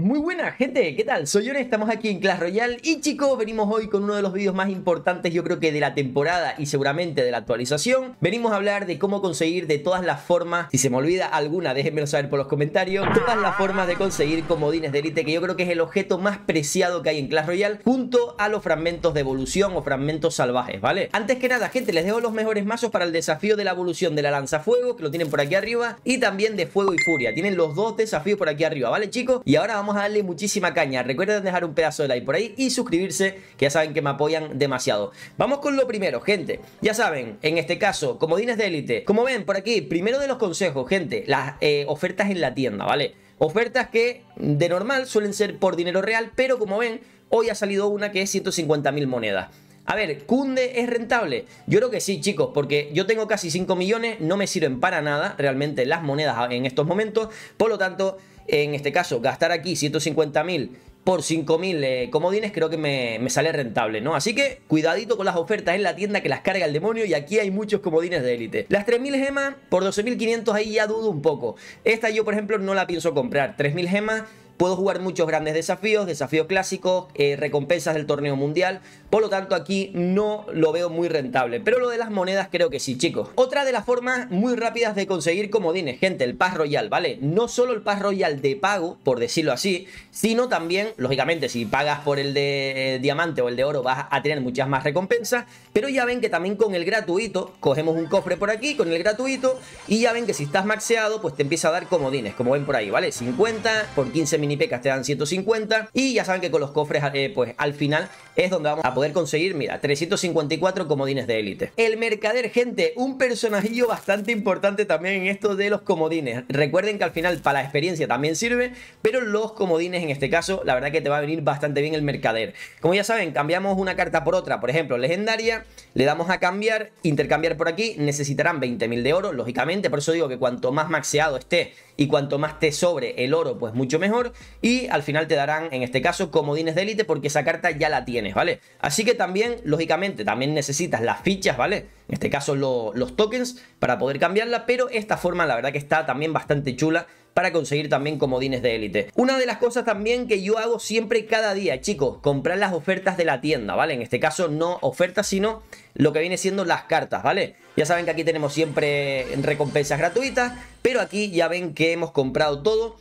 Muy buena gente, ¿qué tal? Soy Yone, estamos aquí en Clash Royale y chicos, venimos hoy con uno de los vídeos más importantes yo creo que de la temporada y seguramente de la actualización. Venimos a hablar de cómo conseguir de todas las formas, si se me olvida alguna déjenmelo saber por los comentarios, todas las formas de conseguir comodines de élite que yo creo que es el objeto más preciado que hay en Clash Royale junto a los fragmentos de evolución o fragmentos salvajes, ¿vale? Antes que nada gente, les dejo los mejores mazos para el desafío de la evolución de la lanzafuego que lo tienen por aquí arriba y también de fuego y furia, tienen los dos desafíos por aquí arriba, ¿vale chicos? Y ahora vamos a darle muchísima caña. Recuerden dejar un pedazo de like por ahí y suscribirse, que ya saben que me apoyan demasiado. Vamos con lo primero, gente. Ya saben, en este caso, comodines de élite. Como ven por aquí, primero de los consejos, gente, las ofertas en la tienda, ¿vale? Ofertas que de normal suelen ser por dinero real, pero como ven, hoy ha salido una que es 150.000 monedas. A ver, ¿Cunde es rentable? Yo creo que sí, chicos, porque yo tengo casi 5 millones, no me sirven para nada realmente las monedas en estos momentos, por lo tanto, en este caso, gastar aquí 150.000 por 5.000 comodines creo que me sale rentable, ¿no? Así que cuidadito con las ofertas en la tienda que las carga el demonio y aquí hay muchos comodines de élite. Las 3.000 gemas por 12.500 ahí ya dudo un poco. Esta yo, por ejemplo, no la pienso comprar. 3.000 gemas... Puedo jugar muchos grandes desafíos, desafíos clásicos, recompensas del torneo mundial. Por lo tanto, aquí no lo veo muy rentable. Pero lo de las monedas creo que sí, chicos. Otra de las formas muy rápidas de conseguir comodines, gente, el Pass Royale, ¿vale? No solo el Pass Royale de pago, por decirlo así, sino también, lógicamente, si pagas por el de diamante o el de oro vas a tener muchas más recompensas. Pero ya ven que también con el gratuito, cogemos un cofre por aquí con el gratuito y ya ven que si estás maxeado, pues te empieza a dar comodines, como ven por ahí, ¿vale? 50 por 15 minutos. Pecas te dan 150 y ya saben que con los cofres pues al final es donde vamos a poder conseguir, mira, 354 comodines de élite. El mercader, gente, un personajillo bastante importante también en esto de los comodines. Recuerden que al final para la experiencia también sirve, pero los comodines en este caso la verdad que te va a venir bastante bien el mercader. Como ya saben, cambiamos una carta por otra, por ejemplo legendaria, le damos a cambiar, intercambiar por aquí, necesitarán 20.000 de oro, lógicamente, por eso digo que cuanto más maxeado esté y cuanto más te sobre el oro, pues mucho mejor. Y al final te darán, en este caso, comodines de élite porque esa carta ya la tienes, ¿vale? Así que también, lógicamente, también necesitas las fichas, ¿vale? En este caso los tokens para poder cambiarla, pero esta forma la verdad que está también bastante chula para conseguir también comodines de élite. Una de las cosas también que yo hago siempre cada día, chicos, comprar las ofertas de la tienda, ¿vale? En este caso no ofertas, sino lo que viene siendo las cartas, ¿vale? Ya saben que aquí tenemos siempre recompensas gratuitas, pero aquí ya ven que hemos comprado todo.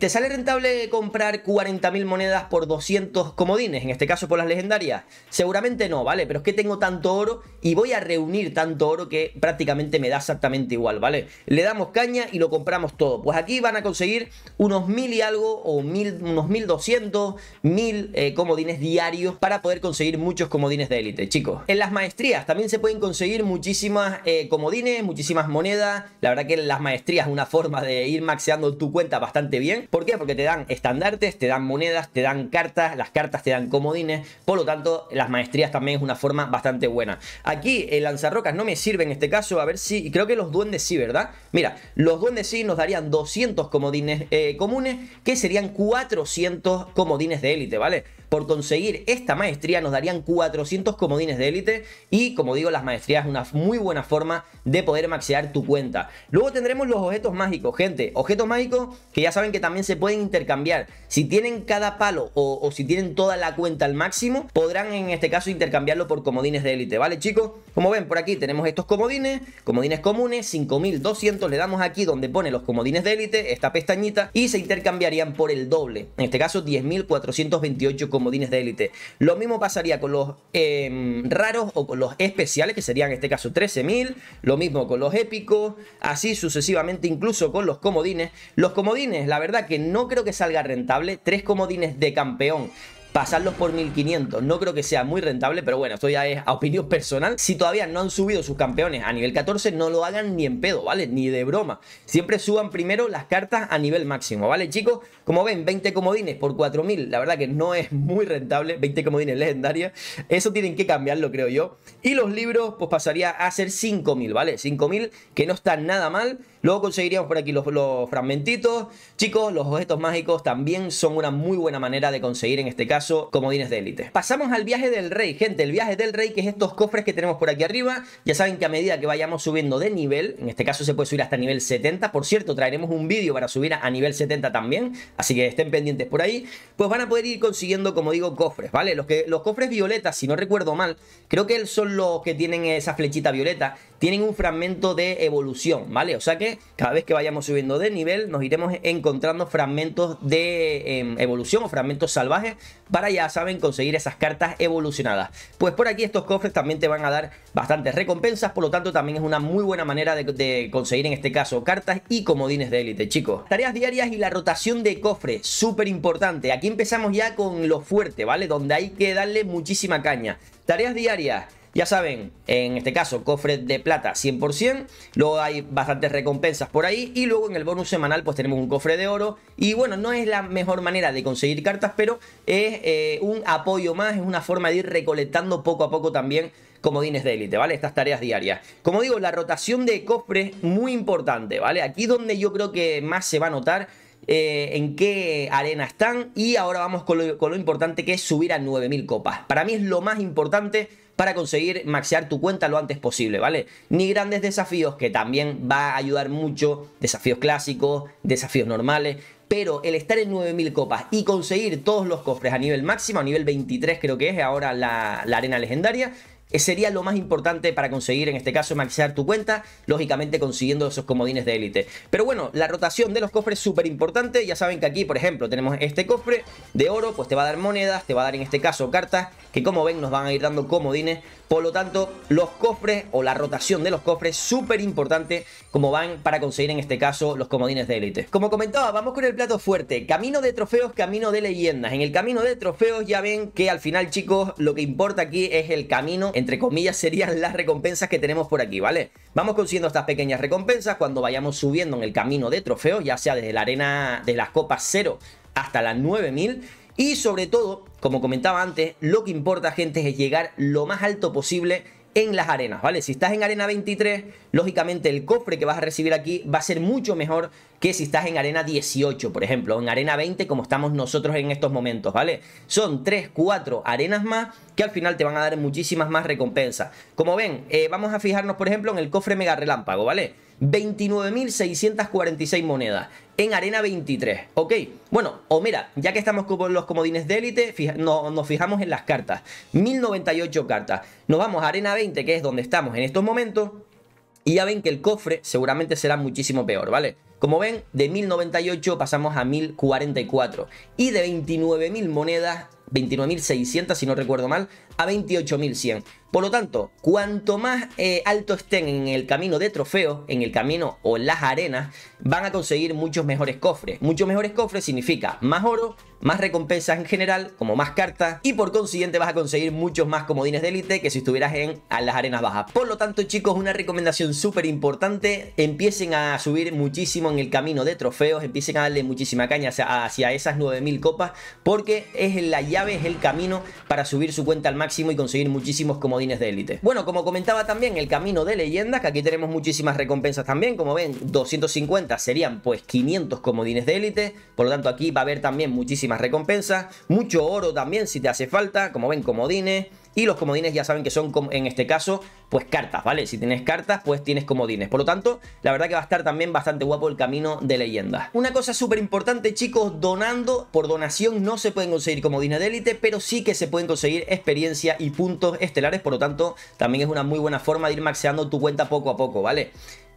Te sale rentable comprar 40.000 monedas por 200 comodines, en este caso por las legendarias. Seguramente no, ¿vale? Pero es que tengo tanto oro y voy a reunir tanto oro que prácticamente me da exactamente igual, ¿vale? Le damos caña y lo compramos todo. Pues aquí van a conseguir unos 1.000 y algo o unos 1.200, 1.000 comodines diarios para poder conseguir muchos comodines de élite, chicos. En las maestrías también se pueden conseguir muchísimas comodines, muchísimas monedas. La verdad que en las maestrías es una forma de ir maxeando tu cuenta bastante bien. ¿Por qué? Porque te dan estandartes, te dan monedas, te dan cartas, las cartas te dan comodines. Por lo tanto, las maestrías también es una forma bastante buena. Aquí el lanzarrocas no me sirve en este caso, a ver si, creo que los duendes sí, ¿verdad? Mira, los duendes sí nos darían 200 comodines comunes, que serían 400 comodines de élite, ¿vale? Por conseguir esta maestría nos darían 400 comodines de élite y como digo, las maestrías es una muy buena forma de poder maxear tu cuenta. Luego tendremos los objetos mágicos, gente, objetos mágicos que ya saben que también se pueden intercambiar. Si tienen cada palo o si tienen toda la cuenta al máximo, podrán en este caso intercambiarlo por comodines de élite, ¿vale chicos? Como ven por aquí tenemos estos comodines, comodines comunes, 5.200, le damos aquí donde pone los comodines de élite, esta pestañita, y se intercambiarían por el doble, en este caso 10.428 comodines de élite. Lo mismo pasaría con los raros o con los especiales, que serían en este caso 13.000, lo mismo con los épicos, así sucesivamente, incluso con los comodines. Los comodines, la verdad que no creo que salga rentable, 3 comodines de campeón. Pasarlos por 1.500 no creo que sea muy rentable, pero bueno, esto ya es a opinión personal. Si todavía no han subido sus campeones a nivel 14, no lo hagan ni en pedo, ¿vale? Ni de broma. Siempre suban primero las cartas a nivel máximo, ¿vale, chicos? Como ven, 20 comodines por 4.000, la verdad que no es muy rentable, 20 comodines legendarios. Eso tienen que cambiarlo, creo yo. Y los libros, pues pasaría a ser 5.000, ¿vale? 5.000, que no está nada mal. Luego conseguiríamos por aquí los fragmentitos. Chicos, los objetos mágicos también son una muy buena manera de conseguir, en este caso, caso comodines de élite. Pasamos al viaje del rey, gente. El viaje del rey, que es estos cofres que tenemos por aquí arriba. Ya saben que a medida que vayamos subiendo de nivel, en este caso se puede subir hasta nivel 70. Por cierto, traeremos un vídeo para subir a nivel 70 también, así que estén pendientes por ahí. Pues van a poder ir consiguiendo, como digo, cofres, ¿vale? Los cofres violetas, si no recuerdo mal, creo que son los que tienen esa flechita violeta, tienen un fragmento de evolución, ¿vale? O sea que cada vez que vayamos subiendo de nivel nos iremos encontrando fragmentos de evolución o fragmentos salvajes para, ya saben, conseguir esas cartas evolucionadas. Pues por aquí estos cofres también te van a dar bastantes recompensas, por lo tanto también es una muy buena manera de conseguir en este caso cartas y comodines de élite, chicos. Tareas diarias y la rotación de cofre, súper importante. Aquí empezamos ya con lo fuerte, ¿vale? Donde hay que darle muchísima caña. Tareas diarias, ya saben, en este caso, cofres de plata 100%, luego hay bastantes recompensas por ahí y luego en el bonus semanal pues tenemos un cofre de oro. Y bueno, no es la mejor manera de conseguir cartas, pero es un apoyo más, es una forma de ir recolectando poco a poco también comodines de élite, ¿vale? Estas tareas diarias. Como digo, la rotación de cofres es muy importante, ¿vale? Aquí donde yo creo que más se va a notar en qué arena están. Y ahora vamos con lo importante, que es subir a 9000 copas. Para mí es lo más importante para conseguir maxear tu cuenta lo antes posible, ¿vale? Ni grandes desafíos, que también va a ayudar mucho, desafíos clásicos, desafíos normales, pero el estar en 9000 copas y conseguir todos los cofres a nivel máximo, a nivel 23 creo que es ahora la arena legendaria, sería lo más importante para conseguir, en este caso, maxear tu cuenta, lógicamente consiguiendo esos comodines de élite. Pero bueno, la rotación de los cofres es súper importante. Ya saben que aquí, por ejemplo, tenemos este cofre de oro, pues te va a dar monedas, te va a dar en este caso cartas, que como ven nos van a ir dando comodines. Por lo tanto, los cofres o la rotación de los cofres, súper importante, como van para conseguir en este caso los comodines de élite. Como comentaba, vamos con el plato fuerte, camino de trofeos, camino de leyendas. En el camino de trofeos ya ven que al final, chicos, lo que importa aquí es el camino, entre comillas, serían las recompensas que tenemos por aquí, ¿vale? Vamos consiguiendo estas pequeñas recompensas cuando vayamos subiendo en el camino de trofeos, ya sea desde la arena de las copas 0 hasta las 9000. Y sobre todo, como comentaba antes, lo que importa, gente, es llegar lo más alto posible en las arenas, ¿vale? Si estás en arena 23, lógicamente el cofre que vas a recibir aquí va a ser mucho mejor que si estás en arena 18, por ejemplo, o en arena 20, como estamos nosotros en estos momentos, ¿vale? Son 3, 4 arenas más que al final te van a dar muchísimas más recompensas. Como ven, vamos a fijarnos, por ejemplo, en el cofre mega relámpago, ¿vale? 29.646 monedas en arena 23, ¿ok? Bueno, o mira, ya que estamos con los comodines de élite, nos fijamos en las cartas, 1098 cartas. Nos vamos a arena 20, que es donde estamos en estos momentos, y ya ven que el cofre seguramente será muchísimo peor, ¿vale? Como ven, de 1098 pasamos a 1044 y de 29.000 monedas, 29.600 si no recuerdo mal, a 28.100. Por lo tanto, cuanto más alto estén en el camino de trofeos, en el camino o en las arenas, van a conseguir muchos mejores cofres. Muchos mejores cofres significa más oro, más recompensas en general, como más cartas, y por consiguiente vas a conseguir muchos más comodines de élite que si estuvieras a las arenas bajas. Por lo tanto, chicos, una recomendación súper importante: empiecen a subir muchísimo en el camino de trofeos, empiecen a darle muchísima caña hacia esas 9000 copas, porque es la llave, es el camino para subir su cuenta al máximo y conseguir muchísimos comodines de élite. Bueno, como comentaba también, el camino de leyendas, que aquí tenemos muchísimas recompensas también. Como ven, 250 serían pues 500 comodines de élite, por lo tanto aquí va a haber también muchísimas recompensas, mucho oro también si te hace falta, como ven, comodines. Y los comodines ya saben que son, en este caso, pues cartas, ¿vale? Si tienes cartas, pues tienes comodines. Por lo tanto, la verdad que va a estar también bastante guapo el camino de leyendas. Una cosa súper importante, chicos, donando. Por donación no se pueden conseguir comodines de élite, pero sí que se pueden conseguir experiencia y puntos estelares. Por lo tanto, también es una muy buena forma de ir maxeando tu cuenta poco a poco, ¿vale?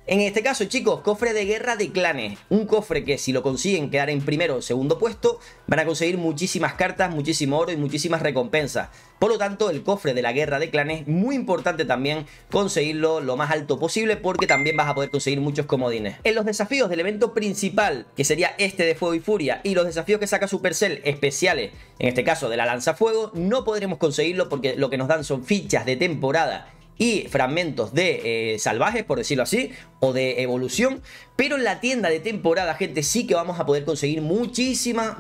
En este caso, chicos, cofre de guerra de clanes. Un cofre que si lo consiguen quedar en primero o segundo puesto, van a conseguir muchísimas cartas, muchísimo oro y muchísimas recompensas. Por lo tanto, el cofre de la guerra de clanes, muy importante también conseguirlo lo más alto posible, porque también vas a poder conseguir muchos comodines. En los desafíos del evento principal, que sería este de Fuego y Furia, y los desafíos que saca Supercell especiales, en este caso de la lanzafuego, no podremos conseguirlo porque lo que nos dan son fichas de temporada y fragmentos de salvajes, por decirlo así, o de evolución. Pero en la tienda de temporada, gente, sí que vamos a poder conseguir muchísimos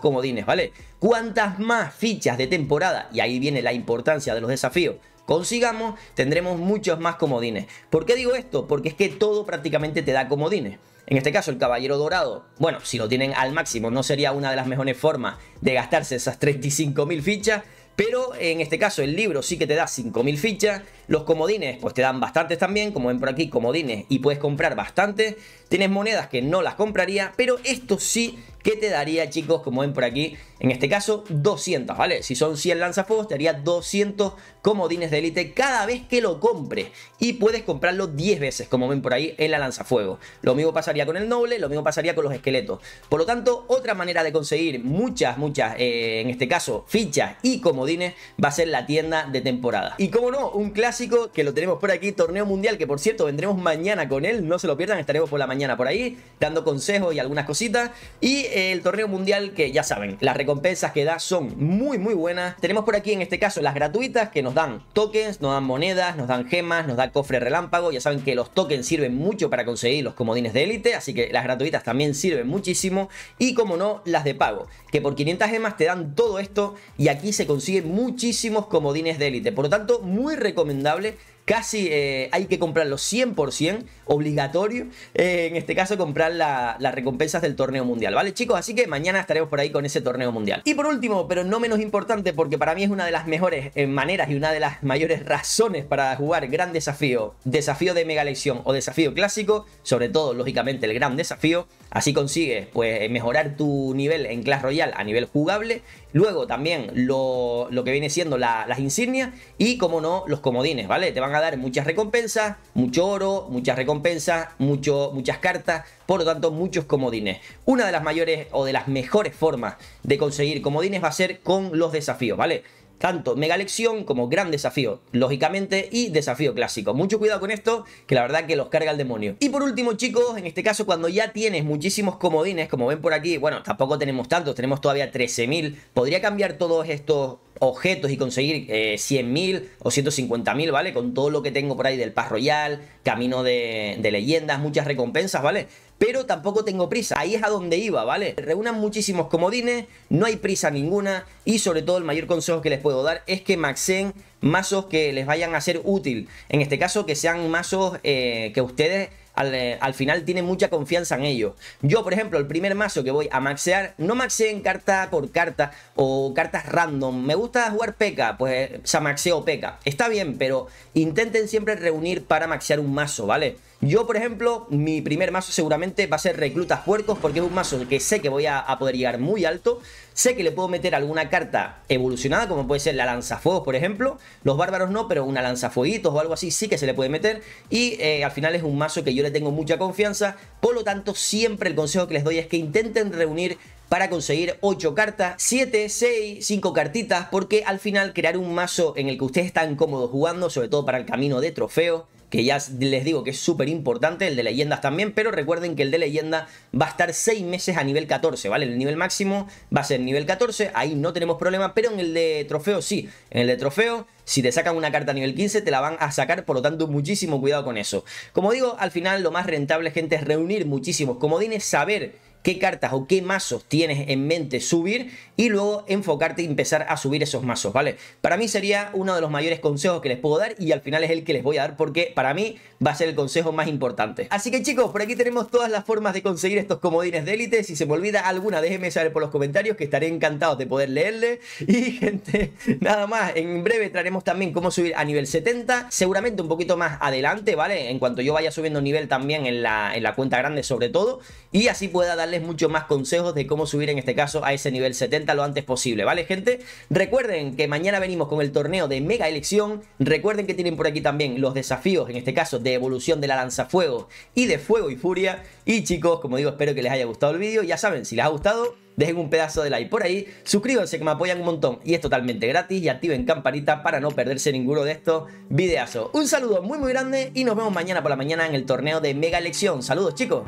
comodines, ¿vale? Cuantas más fichas de temporada, y ahí viene la importancia de los desafíos consigamos, tendremos muchos más comodines. ¿Por qué digo esto? Porque es que todo prácticamente te da comodines. En este caso, el caballero dorado, bueno, si lo tienen al máximo, no sería una de las mejores formas de gastarse esas 35.000 fichas. Pero en este caso el libro sí que te da 5.000 fichas. Los comodines pues te dan bastantes también, como ven por aquí, comodines, y puedes comprar bastantes. Tienes monedas que no las compraría, pero esto sí que te daría, chicos, como ven por aquí, en este caso 200, ¿vale? Si son 100 lanzafuegos te daría 200 comodines de élite cada vez que lo compres. Y puedes comprarlo 10 veces, como ven por ahí, en la lanzafuegos. Lo mismo pasaría con el noble, lo mismo pasaría con los esqueletos. Por lo tanto, otra manera de conseguir muchas, en este caso, fichas y comodines va a ser la tienda de temporada. Y como no, un clásico que lo tenemos por aquí, torneo mundial, que por cierto vendremos mañana con él, no se lo pierdan, estaremos por la mañana por ahí dando consejos y algunas cositas. Y el torneo mundial, que ya saben, las recompensas que da son muy buenas. Tenemos por aquí en este caso las gratuitas, que nos dan tokens, nos dan monedas, nos dan gemas, nos da cofre relámpago. Ya saben que los tokens sirven mucho para conseguir los comodines de élite, así que las gratuitas también sirven muchísimo. Y como no, las de pago, que por 500 gemas te dan todo esto, y aquí se consigue muchísimos comodines de élite. Por lo tanto, muy recomendable. Casi hay que comprarlo 100%, obligatorio, en este caso comprar las recompensas del torneo mundial, ¿vale, chicos? Así que mañana estaremos por ahí con ese torneo mundial. Y por último, pero no menos importante, porque para mí es una de las mejores maneras y una de las mayores razones para jugar gran desafío, desafío de mega elección o desafío clásico, sobre todo, lógicamente, el gran desafío. Así consigues, pues, mejorar tu nivel en Clash Royale a nivel jugable. Luego también lo que viene siendo las insignias y, como no, los comodines, ¿vale? Te van a dar muchas recompensas, mucho oro, muchas recompensas, muchas cartas, por lo tanto muchos comodines. Una de las mayores o de las mejores formas de conseguir comodines va a ser con los desafíos, ¿vale? Tanto mega elección como gran desafío, lógicamente, y desafío clásico. Mucho cuidado con esto, que la verdad que los carga el demonio. Y por último, chicos, en este caso, cuando ya tienes muchísimos comodines, como ven por aquí, bueno, tampoco tenemos tantos, tenemos todavía 13.000. Podría cambiar todos estos objetos y conseguir 100.000 o 150.000, ¿vale? Con todo lo que tengo por ahí del Pass Royale, camino de leyendas, muchas recompensas, ¿vale? Pero tampoco tengo prisa, ahí es a donde iba, ¿vale? Reúnan muchísimos comodines, no hay prisa ninguna, y sobre todo el mayor consejo que les puedo dar es que maxeen mazos que les vayan a ser útil. En este caso, que sean mazos que ustedes al final tienen mucha confianza en ellos. Yo, por ejemplo, el primer mazo que voy a maxear, no maxeen carta por carta o cartas random. Me gusta jugar P.K., pues se maxeo P.K. Está bien, pero intenten siempre reunir para maxear un mazo, ¿vale? Yo, por ejemplo, mi primer mazo seguramente va a ser Reclutas Puercos, porque es un mazo que sé que voy a poder llegar muy alto. Sé que le puedo meter alguna carta evolucionada, como puede ser la lanzafuegos, por ejemplo. Los bárbaros no, pero una lanzafueguitos o algo así sí que se le puede meter. Y al final es un mazo que yo le tengo mucha confianza. Por lo tanto, siempre el consejo que les doy es que intenten reunir para conseguir 8 cartas, 7, 6, 5 cartitas. Porque al final crear un mazo en el que ustedes están cómodos jugando, sobre todo para el camino de trofeo, que ya les digo que es súper importante, el de leyendas también, pero recuerden que el de leyenda va a estar 6 meses a nivel 14, ¿vale? El nivel máximo va a ser nivel 14, ahí no tenemos problema, pero en el de trofeo sí, en el de trofeo, si te sacan una carta a nivel 15, te la van a sacar, por lo tanto, muchísimo cuidado con eso. Como digo, al final lo más rentable, gente, es reunir muchísimos comodines, saber qué cartas o qué mazos tienes en mente subir y luego enfocarte y empezar a subir esos mazos, ¿vale? Para mí sería uno de los mayores consejos que les puedo dar y al final es el que les voy a dar porque para mí va a ser el consejo más importante. Así que, chicos, por aquí tenemos todas las formas de conseguir estos comodines de élite. Si se me olvida alguna, déjenme saber por los comentarios, que estaré encantado de poder leerle. Y, gente, nada más. En breve traeremos también cómo subir a nivel 70, seguramente un poquito más adelante, ¿vale? En cuanto yo vaya subiendo nivel también en la cuenta grande sobre todo, y así pueda dar mucho más consejos de cómo subir en este caso a ese nivel 70 lo antes posible, ¿vale, gente? Recuerden que mañana venimos con el torneo de mega elección. Recuerden que tienen por aquí también los desafíos, en este caso de evolución de la lanzafuegos y de fuego y furia. Y, chicos, como digo, espero que les haya gustado el vídeo. Ya saben, si les ha gustado, dejen un pedazo de like por ahí, suscríbanse, que me apoyan un montón y es totalmente gratis, y activen campanita para no perderse ninguno de estos videazos. Un saludo muy grande y nos vemos mañana por la mañana en el torneo de mega elección. Saludos, chicos.